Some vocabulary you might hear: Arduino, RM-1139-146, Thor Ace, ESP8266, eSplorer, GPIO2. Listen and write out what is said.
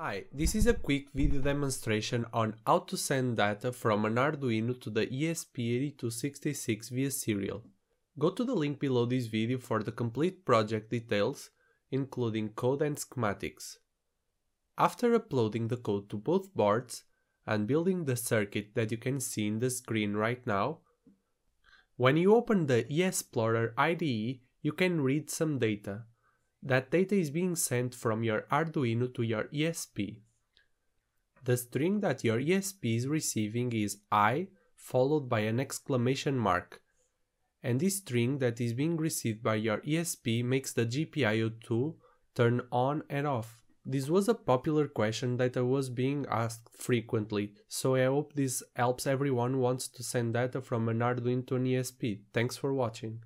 Hi, this is a quick video demonstration on how to send data from an Arduino to the ESP8266 via serial. Go to the link below this video for the complete project details, including code and schematics. After uploading the code to both boards and building the circuit that you can see in the screen right now, when you open the eSplorer IDE, you can read some data. That data is being sent from your Arduino to your ESP. The string that your ESP is receiving is I followed by an exclamation mark, and this string that is being received by your ESP makes the GPIO2 turn on and off. This was a popular question that I was being asked frequently, so I hope this helps everyone who wants to send data from an Arduino to an ESP. Thanks for watching.